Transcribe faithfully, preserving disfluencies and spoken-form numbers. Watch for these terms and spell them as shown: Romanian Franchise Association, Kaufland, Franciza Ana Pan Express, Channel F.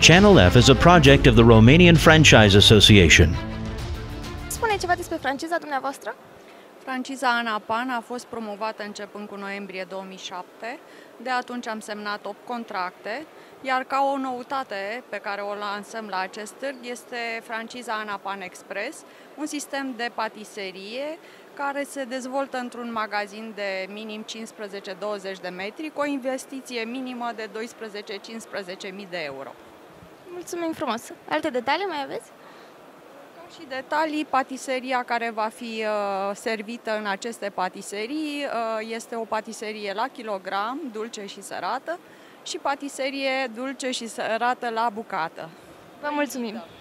Channel F is a project of the Romanian Franchise Association. Spune ceva despre franciza dumneavoastră? Franciza Ana Pan a fost promovată începând cu noiembrie două mii șapte, de atunci am semnat opt contracte, iar ca o noutate pe care o lansăm la acest târg este franciza Ana Pan Express, un sistem de patiserie care se dezvoltă într-un magazin de minim cincisprezece douăzeci de metri cu o investiție minimă de doisprezece cincisprezece mii de euro. Mulțumim frumos! Alte detalii mai aveți? Și detalii, patiseria care va fi uh, servită în aceste patiserii uh, este o patiserie la kilogram, dulce și sărată, și patiserie dulce și sărată la bucată. Vă mulțumim!